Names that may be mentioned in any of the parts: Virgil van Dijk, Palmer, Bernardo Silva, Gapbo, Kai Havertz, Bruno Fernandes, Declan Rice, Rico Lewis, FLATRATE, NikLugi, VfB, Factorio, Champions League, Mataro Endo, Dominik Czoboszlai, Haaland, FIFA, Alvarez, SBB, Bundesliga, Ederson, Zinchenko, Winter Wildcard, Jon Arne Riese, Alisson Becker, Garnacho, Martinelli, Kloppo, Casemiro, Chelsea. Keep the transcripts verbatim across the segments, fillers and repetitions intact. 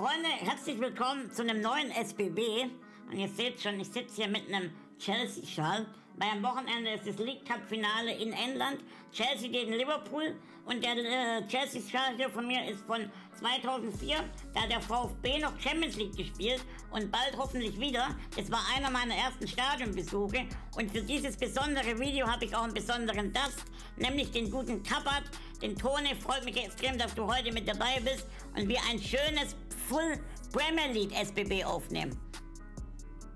Freunde, herzlich willkommen zu einem neuen S B B. Und ihr seht schon, ich sitze hier mit einem Chelsea-Schal, weil am Wochenende ist das League Cup-Finale in England, Chelsea gegen Liverpool. Und der äh, Chelsea-Schal hier von mir ist von zweitausendvier, da hat der VfB noch Champions League gespielt und bald hoffentlich wieder. Es war einer meiner ersten Stadionbesuche und für dieses besondere Video habe ich auch einen besonderen Gast, nämlich den guten Kabat, den Tone. Freut mich extrem, dass du heute mit dabei bist und wir ein schönes Full Premier League S B B aufnehmen.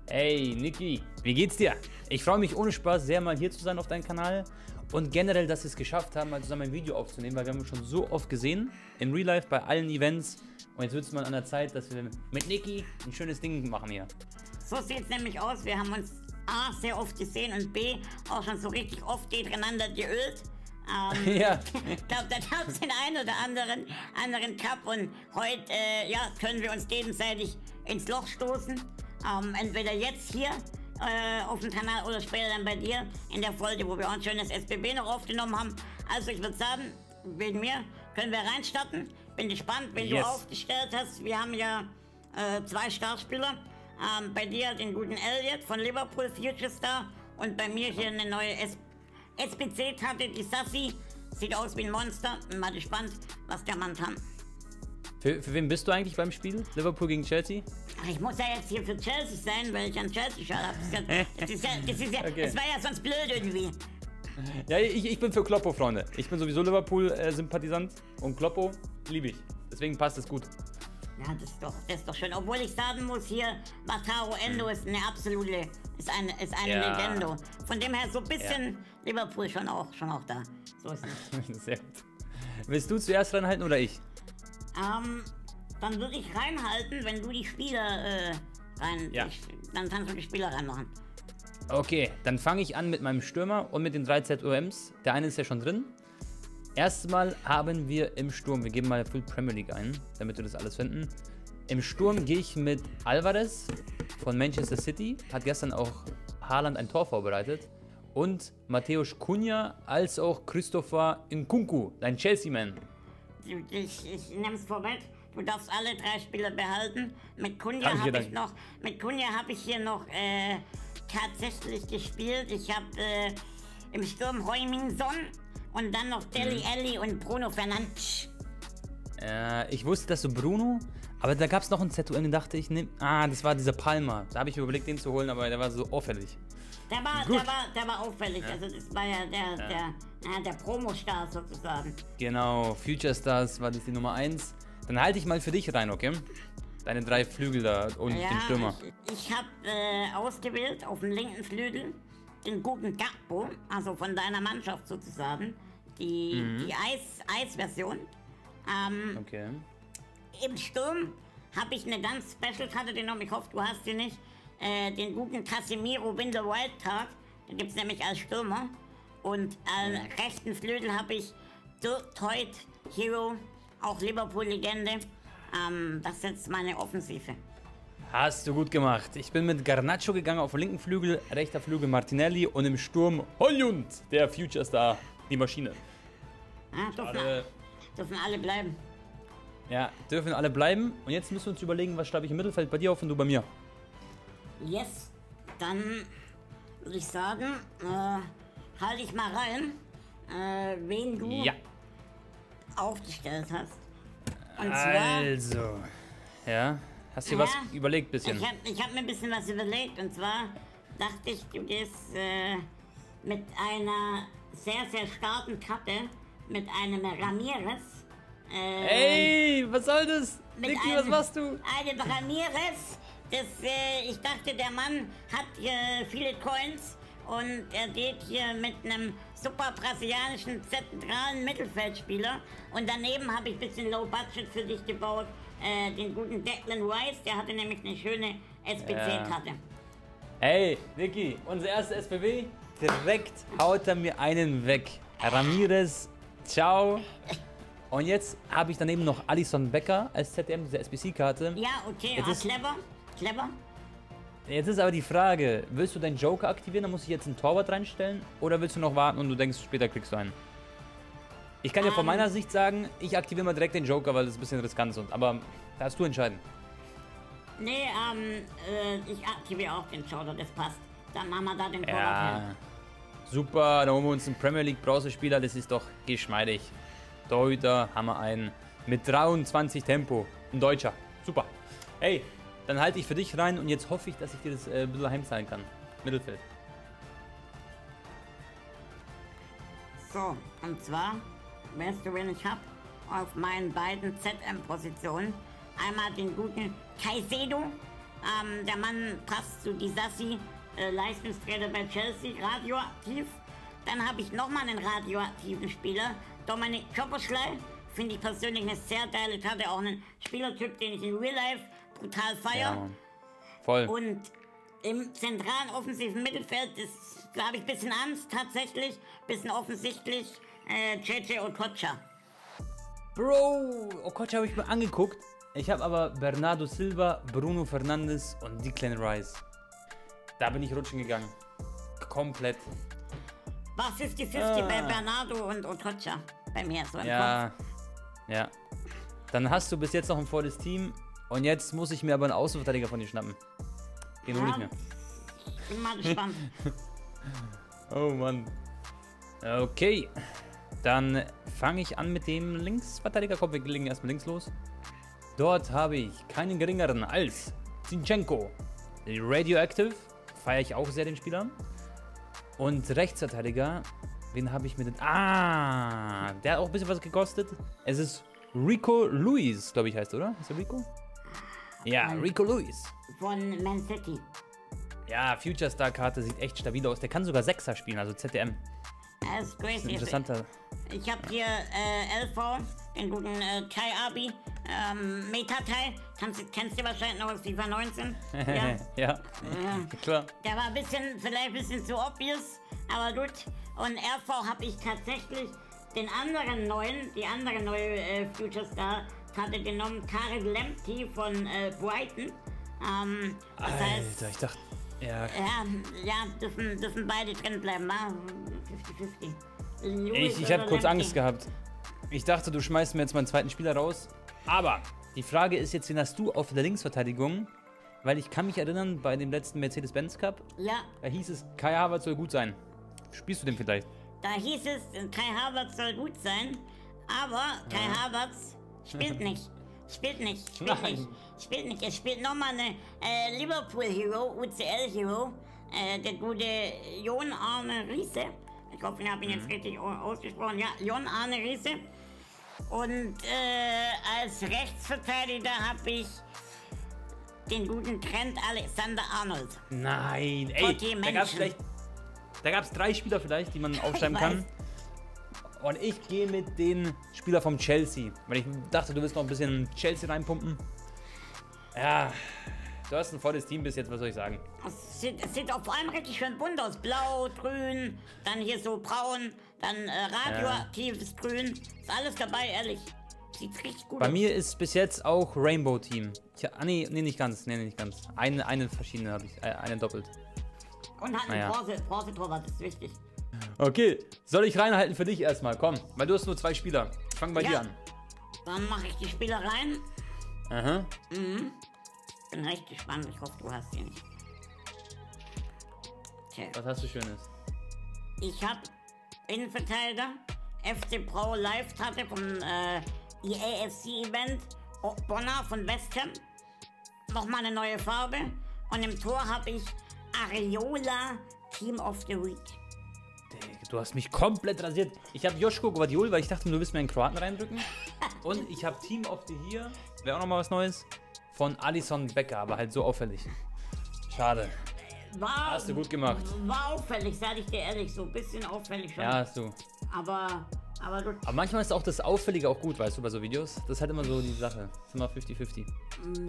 Hey Niki, wie geht's dir? Ich freue mich ohne Spaß sehr, mal hier zu sein auf deinem Kanal und generell, dass wir es geschafft haben, mal zusammen ein Video aufzunehmen, weil wir haben uns schon so oft gesehen, in Real Life, bei allen Events und jetzt wird es mal an der Zeit, dass wir mit Niki ein schönes Ding machen hier. So sieht es nämlich aus, wir haben uns A sehr oft gesehen und B auch schon so richtig oft gegeneinander geölt. Ähm, ja. Ich glaube, da gab es den einen oder anderen, anderen Cup und heute äh, ja, können wir uns gegenseitig ins Loch stoßen. Ähm, entweder jetzt hier äh, auf dem Kanal oder später dann bei dir in der Folge, wo wir auch ein schönes S B B noch aufgenommen haben. Also ich würde sagen, wegen mir können wir reinstarten. Bin gespannt, wen yes. du aufgestellt hast. Wir haben ja äh, zwei Starspieler. Ähm, bei dir den guten Elliot von Liverpool, Future Star, und bei mir hier eine neue S B B. S B C-Karte, Disasi, sieht aus wie ein Monster. Bin mal gespannt, was der Mann kann. Für, für wen bist du eigentlich beim Spiel? Liverpool gegen Chelsea? Ach, ich muss ja jetzt hier für Chelsea sein, weil ich an Chelsea schaue. Das, ist ja, das, ist ja, okay. Das war ja sonst blöd irgendwie. Ja, ich, ich bin für Kloppo, Freunde. Ich bin sowieso Liverpool-Sympathisant und Kloppo liebe ich. Deswegen passt es gut. Ja, das ist doch, das ist doch schön. Obwohl ich sagen muss hier, Mataro Endo ist eine absolute, ist eine, ist eine ja. Legende. Von dem her so ein bisschen ja. Liverpool schon auch, schon auch da. So ist es. Sehr gut. Willst du zuerst reinhalten oder ich? Ähm, dann würde ich reinhalten, wenn du die Spieler äh, rein, ja. ich, dann kannst du die Spieler reinmachen. Okay, dann fange ich an mit meinem Stürmer und mit den drei Z O Ms. Der eine ist ja schon drin. Erstmal haben wir im Sturm, wir geben mal Full Premier League ein, damit wir das alles finden. Im Sturm gehe ich mit Alvarez von Manchester City, hat gestern auch Haaland ein Tor vorbereitet. Und Mateus Cunha als auch Christopher Nkunku, dein Chelsea-Man. Ich, ich nehme es vorweg, du darfst alle drei Spieler behalten. Mit Cunha habe ich, hab ich hier noch äh, tatsächlich gespielt. Ich habe äh, im Sturm Hojminson. Und dann noch Deli mhm. Alli und Bruno Fernandes. Äh, ich wusste, dass du Bruno, aber da gab es noch einen Z U M, den dachte ich, ne, ah, das war dieser Palmer. Da habe ich mir überlegt, den zu holen, aber der war so auffällig. Der war, der war, der war auffällig, ja. Also das war ja der, ja. der, ja, der Promo-Star sozusagen. Genau, Future Stars war das die Nummer eins. Dann halte ich mal für dich rein, okay? Deine drei Flügel da und ja, den Stürmer. Ich, ich habe äh, ausgewählt auf dem linken Flügel den guten Gapbo, also von deiner Mannschaft sozusagen. Die, mhm. die Eis, Eis-Version. Ähm, okay. Im Sturm habe ich eine ganz Special-Karte genommen, ich hoffe, du hast sie nicht. Äh, den guten Casemiro Winter Wildcard, den gibt es nämlich als Stürmer. Und am mhm. rechten Flügel habe ich Dirk Toit Hero, auch Liverpool-Legende. Ähm, das ist jetzt meine Offensive. Hast du gut gemacht. Ich bin mit Garnacho gegangen auf den linken Flügel, rechter Flügel Martinelli und im Sturm Holjund, der Future Star, die Maschine. Ja, dürfen, alle, dürfen alle bleiben. Ja, dürfen alle bleiben. Und jetzt müssen wir uns überlegen, was schreibe ich im Mittelfeld bei dir auf und du bei mir. Yes, dann würde ich sagen, äh, halte ich mal rein, äh, wen du ja. aufgestellt hast. Und also, zwar, ja. Hast du dir ja, was überlegt bisschen? Ich habe ich hab mir ein bisschen was überlegt und zwar dachte ich, du gehst äh, mit einer sehr, sehr starken Karte, mit einem Ramirez. Äh, Ey, was soll das? Niki, was machst du? Einem Ramirez, das, äh, ich dachte, der Mann hat äh, viele Coins und er geht hier mit einem super brasilianischen zentralen Mittelfeldspieler und daneben habe ich ein bisschen Low Budget für dich gebaut. Äh, den guten Declan Rice, der hatte nämlich eine schöne S B C-Karte. Ja. Hey, Niki, unser erster S B B, direkt haut er mir einen weg. Ramirez, ciao. Und jetzt habe ich daneben noch Alisson Becker als Z D M, diese S B C-Karte. Ja, okay, ah, ist, clever, clever. Jetzt ist aber die Frage, willst du deinen Joker aktivieren, dann muss ich jetzt einen Torwart reinstellen, oder willst du noch warten und du denkst, später kriegst du einen? Ich kann ja von meiner Sicht sagen, ich aktiviere mal direkt den Joker, weil das ein bisschen riskant ist. Aber darfst du entscheiden. Nee, ähm, äh, ich aktiviere auch den Joker, das passt. Dann machen wir da den Vorwurf ja. hin. Super, da holen wir uns einen Premier League Bronzespieler, das ist doch geschmeidig. Torhüter haben wir einen mit dreiundzwanzig Tempo, ein Deutscher, super. Hey, dann halte ich für dich rein und jetzt hoffe ich, dass ich dir das äh, ein bisschen heimzahlen kann. Mittelfeld. So, und zwar, weißt du, wen ich habe? Auf meinen beiden Z M-Positionen. Einmal den guten Kaicedo, ähm, der Mann passt zu Disasi. Leistungsträger bei Chelsea, radioaktiv. Dann habe ich nochmal einen radioaktiven Spieler, Dominik Kloppo. Finde ich persönlich eine sehr geile Karte, auch einen Spielertyp, den ich in Real Life brutal feiere. Ja, voll. Und im zentralen offensiven Mittelfeld ist, glaube ich, ein bisschen Angst tatsächlich, ein bisschen offensichtlich äh, J J Okocha. Bro, Okocha habe ich mir angeguckt. Ich habe aber Bernardo Silva, Bruno Fernandes und Declan Rice. Da bin ich rutschen gegangen. Komplett. War fünfzig fünfzig ah. bei Bernardo und Okocha. Bei mir so im ja. Kopf. Ja. Dann hast du bis jetzt noch ein volles Team. Und jetzt muss ich mir aber einen Außenverteidiger von dir schnappen. Den hole ich mir. Ich bin mal gespannt. Oh Mann. Okay. Dann fange ich an mit dem Linksverteidiger. Komm, wir legen erstmal links los. Dort habe ich keinen geringeren als Zinchenko. Radioactive. Feiere ich auch sehr den Spieler. Und Rechtsverteidiger, wen habe ich mit den... Ah, der hat auch ein bisschen was gekostet. Es ist Rico Lewis, glaube ich heißt, oder? Ist der Rico? Ja, Rico Lewis. Von Man City. Ja, Future Star Karte sieht echt stabil aus. Der kann sogar Sechser spielen, also Z D M. Das ist crazy. Interessanter. Ich habe hier äh, L V, den guten äh, Kai Abi. Ähm, Metateil, kennst, kennst du wahrscheinlich noch aus FIFA neunzehn? Ja. ja. ja, klar. Der war ein bisschen, vielleicht ein bisschen zu obvious, aber gut. Und R V habe ich tatsächlich den anderen neuen, die andere neue äh, Future Star hatte genommen, Tariq Lamptey von äh, Brighton. Ähm, das Alter, heißt, ich dachte, ja. Ja, ja dürfen, dürfen beide drin bleiben, war fünfzig fünfzig. Ich, ich habe kurz Angst gehabt. Ich dachte, du schmeißt mir jetzt meinen zweiten Spieler raus. Aber die Frage ist jetzt, wen hast du auf der Linksverteidigung? Weil ich kann mich erinnern, bei dem letzten Mercedes-Benz Cup, ja. da hieß es, Kai Havertz soll gut sein. Spielst du den vielleicht? Da hieß es, Kai Havertz soll gut sein, aber Kai ja. Havertz spielt nicht. Spielt nicht, spielt Nein. nicht, spielt nicht. Er spielt nochmal eine äh, Liverpool-Hero, U C L-Hero, äh, der gute Jon Arne Riese. Ich hoffe, ich habe ihn mhm. jetzt richtig ausgesprochen. Ja, Jon Arne Riese. Und äh, als Rechtsverteidiger habe ich den guten Trent Alexander-Arnold. Nein, ey, da gab es vielleicht, da gab's drei Spieler vielleicht, die man aufschreiben kann. Und ich gehe mit den Spieler vom Chelsea, weil ich dachte, du willst noch ein bisschen Chelsea reinpumpen. Ja, du hast ein volles Team bis jetzt, was soll ich sagen. Es sieht, es sieht auch vor allem richtig schön bunt aus. Blau, grün, dann hier so braun. Dann äh, radioaktives ja. Grün. Ist alles dabei, ehrlich. Sieht richtig gut aus. Bei mir ist bis jetzt auch Rainbow Team. Tja, nee, nee, nicht ganz. Nee, nicht ganz. Eine, eine verschiedene habe ich. Eine doppelt. Und halt naja. Bronze, Bronze Torwart, das ist wichtig. Okay, soll ich reinhalten für dich erstmal? Komm, weil du hast nur zwei Spieler. Fang bei ja. dir an. Dann mache ich die Spieler rein. Aha. Mhm. Bin recht gespannt. Ich hoffe, du hast sie nicht. Okay. Was hast du Schönes? Ich habe... Innenverteidiger, F C Pro Live-Karte vom äh, E A F C-Event, Bonner von West Ham, nochmal eine neue Farbe und im Tor habe ich Areola Team of the Week. Du hast mich komplett rasiert. Ich habe Josko Guardiol, weil ich dachte, du willst mir einen Kroaten reindrücken und ich habe Team of the Year, wäre auch nochmal was Neues, von Alisson Becker, aber halt so auffällig. Schade. War, hast du gut gemacht. War auffällig, sag ich dir ehrlich, so ein bisschen auffällig schon. Ja, hast du. Aber, aber gut. Aber manchmal ist auch das Auffällige auch gut, weißt du, bei so Videos. Das ist halt immer so die Sache. Das ist immer fünfzig fünfzig.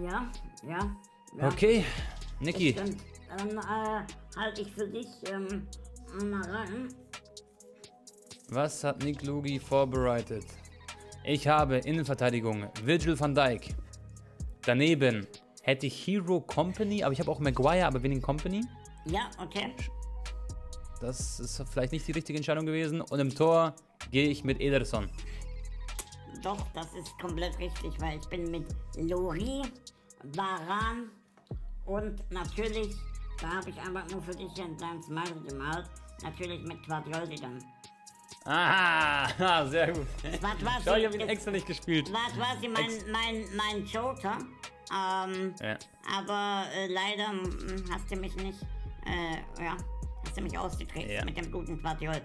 Ja, ja, ja. Okay, Niki. Dann ähm, äh, halte ich für dich ähm, mal rein. Was hat Nick Lugi vorbereitet? Ich habe Innenverteidigung Virgil van Dijk. Daneben hätte ich Hero Company, aber ich habe auch Maguire, aber wenig Company. Ja, okay. Das ist vielleicht nicht die richtige Entscheidung gewesen. Und im Tor gehe ich mit Ederson. Doch, das ist komplett richtig, weil ich bin mit Lori, Baran und natürlich, da habe ich einfach nur für dich hier ein kleines Smiley gemalt, natürlich mit Quadroldi dann. Ah, sehr gut. Was Schau, ich habe ihn jetzt, extra nicht gespielt. War quasi mein, mein, mein Joker, ähm, ja. aber äh, leider hast du mich nicht, äh, ja, hast du mich ausgekriegt ja. mit dem guten Quadroldi.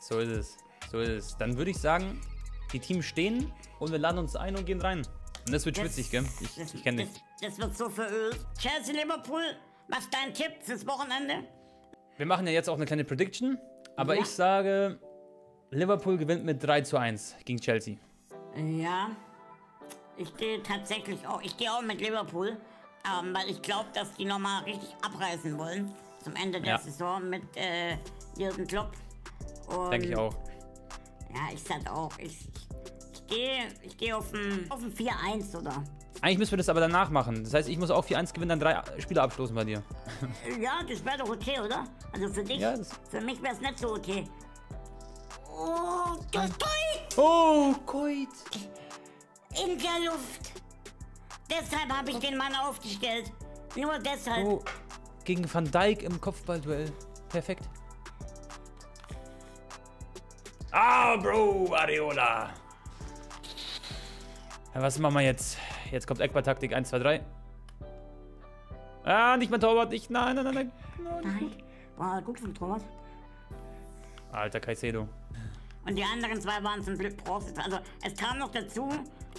So ist es, so ist es. Dann würde ich sagen, die Teams stehen und wir laden uns ein und gehen rein. Und das wird das, schwitzig, gell? Ich, das, ich kenne dich. Das, das wird so verölt. Chelsea, Liverpool, was dein Tipp fürs Wochenende? Wir machen ja jetzt auch eine kleine Prediction, aber ja. ich sage, Liverpool gewinnt mit drei zu eins gegen Chelsea. Ja, ich gehe tatsächlich auch, ich gehe auch mit Liverpool, ähm, weil ich glaube, dass die nochmal richtig abreißen wollen zum Ende der ja. Saison mit äh, Jürgen Klopp. Denke ich auch. Ja, ich sag auch, ich, ich gehe ich geh auf ein, auf ein vier eins, oder? Eigentlich müssen wir das aber danach machen. Das heißt, ich muss auch vier eins gewinnen, dann drei Spiele abstoßen bei dir. Ja, das wäre doch okay, oder? Also für dich, ja, für mich wäre es nicht so okay. Oh, das Goit! Oh, Goit! In der Luft! Deshalb habe ich den Mann aufgestellt. Nur deshalb. Oh, gegen Van Dijk im Kopfballduell. Perfekt. Ah, Bro, Areola. Was machen wir jetzt? Jetzt kommt Eckball-Taktik eins, zwei, drei. Ah, nicht mein Torwart. Nicht. Nein, nein, nein, nein. Nein. Boah, gut vom Torwart. Alter, Kaicedo. Und die anderen zwei waren zum Glück Profis. Also, es kam noch dazu,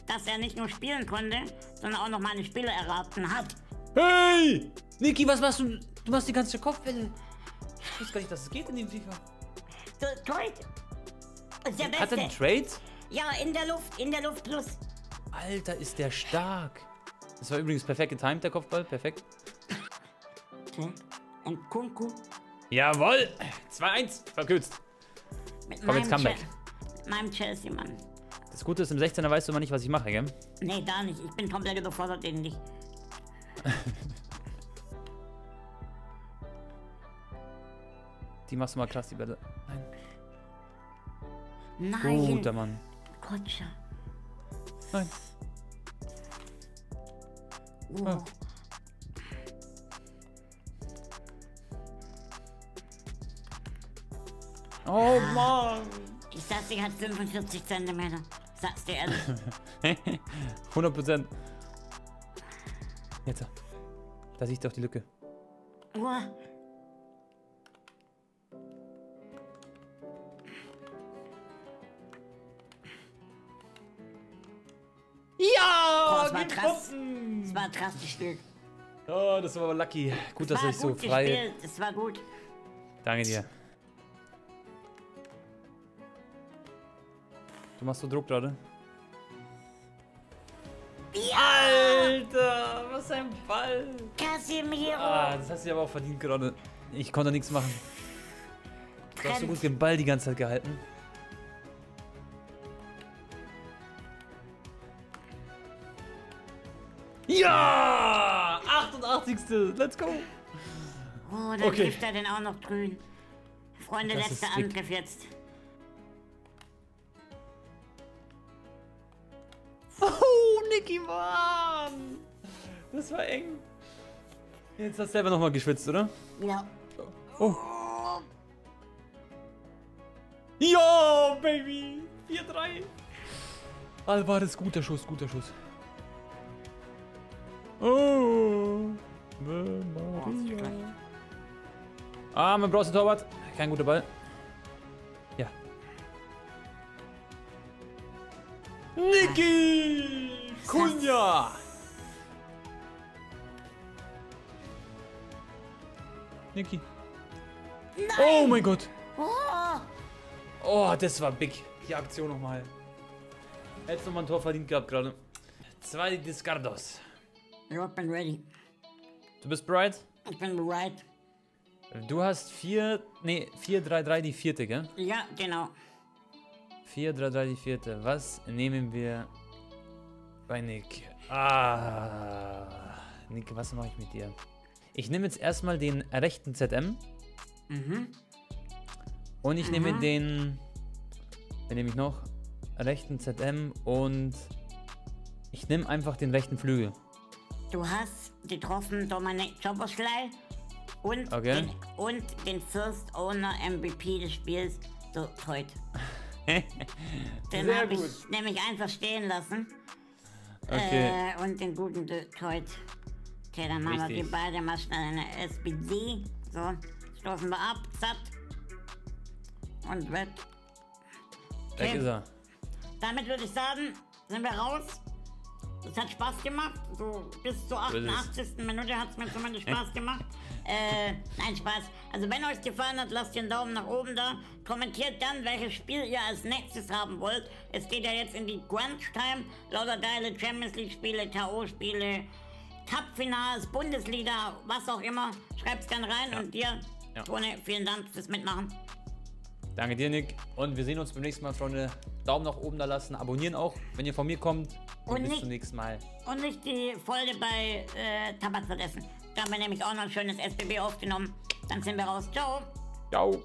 dass er nicht nur spielen konnte, sondern auch noch meine Spiele erraten hat. Hey! Niki, was machst du? Du machst die ganze Kopfwelle. Ich weiß gar nicht, dass es geht in dem FIFA. So, toll. Hat er einen Trade? Ja, in der Luft, in der Luft plus. Alter, ist der stark. Das war übrigens perfekt getimed, der Kopfball. Perfekt. Okay. Und Kunku. Jawohl. zwei eins. Verkürzt. Mit Komm, jetzt Comeback. Mit meinem Chelsea-Mann. Das Gute ist, im sechzehner weißt du immer nicht, was ich mache, gell? Nee, gar nicht. Ich bin komplett überfordert gegen dich. Die machst du mal klasse, die Bälle. Nein. Nein. Guter Mann. Kotscher. Nein. Oh. Oh. Oh ja. Mann. Ich sag, sie hat fünfundvierzig Zentimeter. Sag's dir ehrlich. hundert Prozent. Jetzt. Da sieht doch die Lücke. Oh. Ja, das war krass. Das war ein krasses Spiel. Oh, das war aber lucky. Gut, dass ich so frei. Das war gut. Danke dir. Du machst so Druck gerade. Ja! Alter, was ein Ball. Casemiro. Ah, das hast du aber auch verdient gerade. Ich konnte nichts machen. Du hast so gut den Ball die ganze Zeit gehalten. Ja! achtundachtzigste Let's go! Oh, dann okay. trifft er den auch noch grün. Freunde, das letzter Angriff jetzt. Oh, Niki, Mann! Das war eng. Jetzt hast du selber nochmal geschwitzt, oder? Ja. Oh. Ja, Baby! vier drei! Alvarez, guter Schuss, guter Schuss. Oh, ah, man braucht den Torwart. Kein guter Ball. Ja. Niki! Cunha! Niki. Oh mein Gott. Oh, das war big. Die Aktion nochmal. Hättest du nochmal ein Tor verdient gehabt gerade. Zwei Discardos. Ich bin ready. Du bist bereit? Ich bin bereit. Du hast vier, nee, vier drei drei die vierte, gell? Ja, genau. vier drei drei die vierte. Was nehmen wir bei Nick? Ah, Nick, was mache ich mit dir? Ich nehme jetzt erstmal den rechten Z M. Mhm. Und ich mhm. nehme den Dann nehme ich noch rechten Z M und ich nehme einfach den rechten Flügel. Du hast getroffen Dominik Czoboszlai und, okay. den, und den First Owner M V P des Spiels Dirk Kuyt. Den habe ich nämlich einfach stehen lassen. Okay. Äh, und den guten Dirk Kuyt. Okay, dann machen wir die beide mal schnell eine S B D. So, stoßen wir ab, zapp. Und weg. Okay. Weg ist er. Damit würde ich sagen, sind wir raus. Es hat Spaß gemacht. So bis zur achtundachtzigsten Minute hat es mir zumindest Spaß gemacht. äh, nein, Spaß. Also wenn euch gefallen hat, lasst den Daumen nach oben da. Kommentiert dann, welches Spiel ihr als nächstes haben wollt. Es geht ja jetzt in die Crunch Time. Lauter geile Champions League Spiele, K O Spiele, Cup-Finals, Bundesliga, was auch immer. Schreibt's gerne rein. Ja. Und dir, ja. Tone, vielen Dank fürs Mitmachen. Danke dir, Nick. Und wir sehen uns beim nächsten Mal, Freunde. Daumen nach oben da lassen, abonnieren auch, wenn ihr von mir kommt. Und, und bis nicht, zum nächsten Mal. Und nicht die Folge bei äh, Tabak vergessen. Da haben wir nämlich auch noch ein schönes S B B aufgenommen. Dann sind wir raus. Ciao. Ciao.